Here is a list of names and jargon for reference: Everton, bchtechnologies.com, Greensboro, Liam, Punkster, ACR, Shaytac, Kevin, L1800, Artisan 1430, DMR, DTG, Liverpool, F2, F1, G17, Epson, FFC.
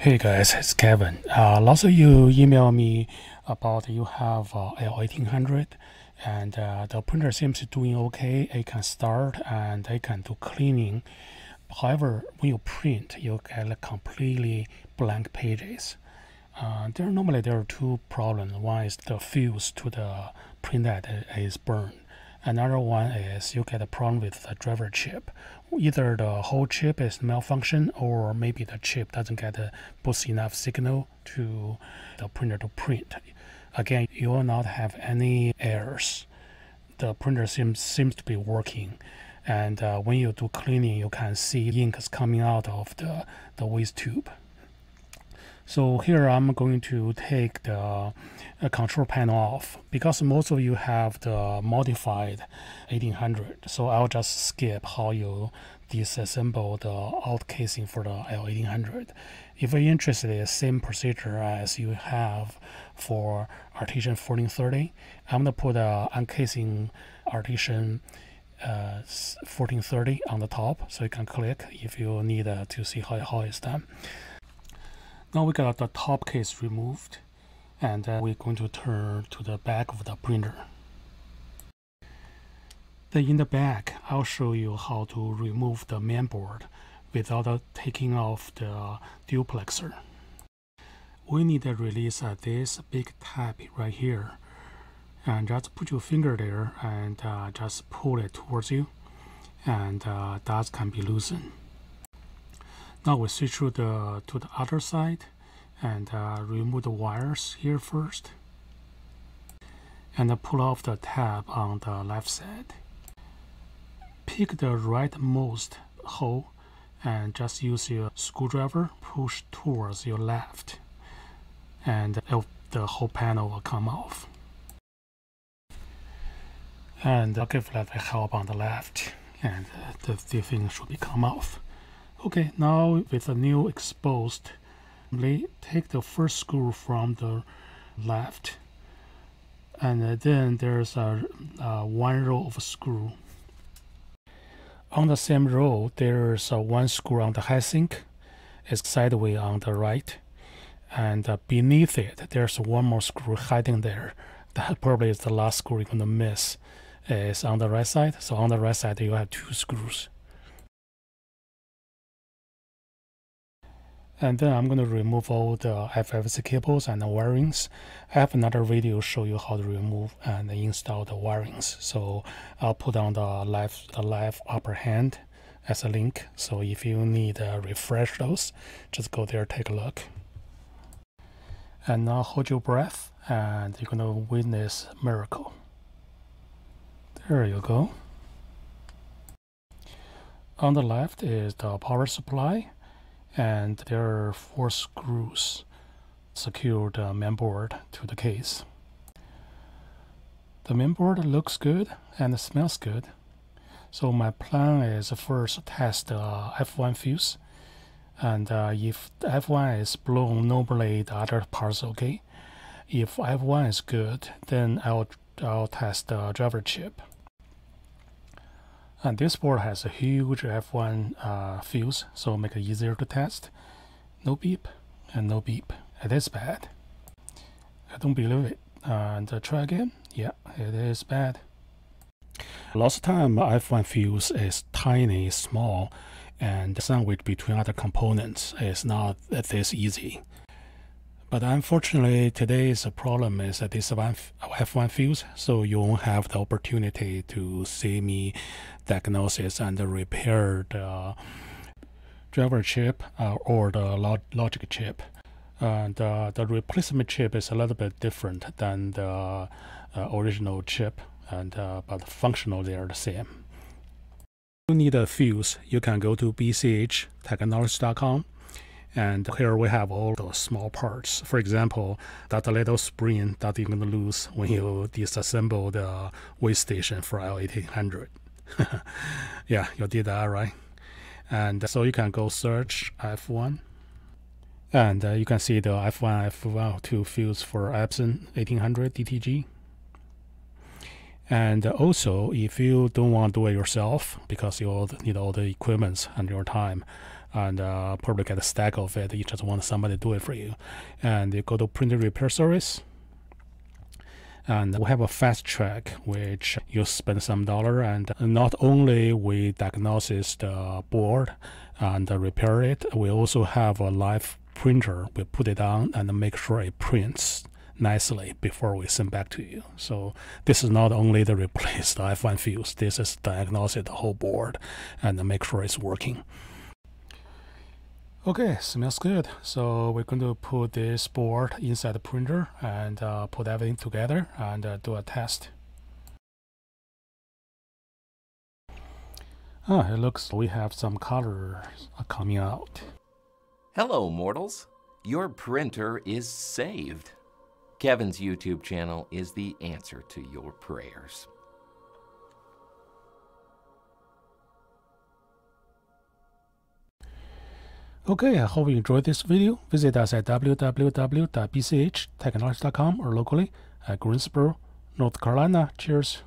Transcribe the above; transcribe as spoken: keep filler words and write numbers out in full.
Hey guys, it's Kevin. Uh, lots of you email me about you have uh, L eighteen hundred and uh, the printer seems doing okay. It can start and it can do cleaning. However, when you print, you get like, completely blank pages. Uh, there normally there are two problems. One is the fuse to the printhead is burned. Another one is you get a problem with the driver chip. Either the whole chip is malfunctioned, or maybe the chip doesn't get a boost enough signal to the printer to print. Again, you will not have any errors. The printer seems seems to be working, and uh, when you do cleaning, you can see ink is coming out of the the waste tube. So here I'm going to take the uh, control panel off because most of you have the modified eighteen hundred. So I'll just skip how you disassemble the out casing for the L eighteen hundred. If you're interested, it's the same procedure as you have for Artisan fourteen thirty. I'm going to put an uncasing Artisan Uh, fourteen thirty on the top, so you can click if you need uh, to see how, how it's done. Now we got the top case removed, and uh, we're going to turn to the back of the printer. Then in the back, I'll show you how to remove the mainboard without uh, taking off the duplexer. We need to release uh, this big tab right here, and just put your finger there and uh, just pull it towards you, and uh, that can be loosened. Now we switch to the, to the other side and uh, remove the wires here first, and uh, pull off the tab on the left side. Pick the rightmost hole and just use your screwdriver, push towards your left, and the whole panel will come off. And I'll give that a help on the left, and uh, the, the thing should be come off. Okay, now with the new exposed, take the first screw from the left, and then there's a, a one row of screw. On the same row, there's a one screw on the high sink, it's sideways on the right, and uh, beneath it, there's one more screw hiding there. That probably is the last screw you're gonna miss. It's on the right side, so on the right side, you have two screws. And then I'm going to remove all the F F C cables and the wirings. I have another video show you how to remove and install the wirings. So I'll put on the left, the left upper hand as a link. So if you need to refresh those, just go there, take a look. And now hold your breath, and you're going to witness a miracle. There you go. On the left is the power supply, and there are four screws secure the mainboard to the case. The mainboard looks good and smells good, so my plan is first test the F one fuse, and uh, if the F one is blown, normally the other parts okay. If F one is good, then I'll, I'll test the driver chip. And this board has a huge F one uh, fuse, so make it easier to test. No beep and no beep. It is bad. I don't believe it. And uh, try again. Yeah, it is bad. Last time F one fuse is tiny, small, and sandwiched between other components is not this easy. But unfortunately, today's problem is that this F one fuse, so you won't have the opportunity to see me diagnosis and repair the driver chip uh, or the log logic chip. And uh, the replacement chip is a little bit different than the uh, original chip, and uh, but functional they are the same. If you need a fuse, you can go to b c h technologies dot com. And here we have all those small parts. For example, that little spring that you're going to lose when you disassemble the waste station for L eighteen hundred. Yeah, you did that, right? And so you can go search F one. And uh, you can see the F one, F two fuse for Epson eighteen hundred D T G. And also, if you don't want to do it yourself because you need all the equipment and your time, and uh, probably get a stack of it. You just want somebody to do it for you. And you go to printer repair service. And we have a fast track, which you spend some dollar, and not only we diagnose the board and repair it, we also have a live printer. We put it on and make sure it prints nicely before we send back to you. So this is not only to replace the F one fuse, this is diagnose the whole board and make sure it's working. Okay, smells good. So we're going to put this board inside the printer and uh, put everything together and uh, do a test. Ah, it looks we have some colors coming out. Hello, mortals. Your printer is saved. Kevin's YouTube channel is the answer to your prayers. Okay, I hope you enjoyed this video. Visit us at w w w dot b c h technologies dot com or locally at Greensboro, North Carolina. Cheers!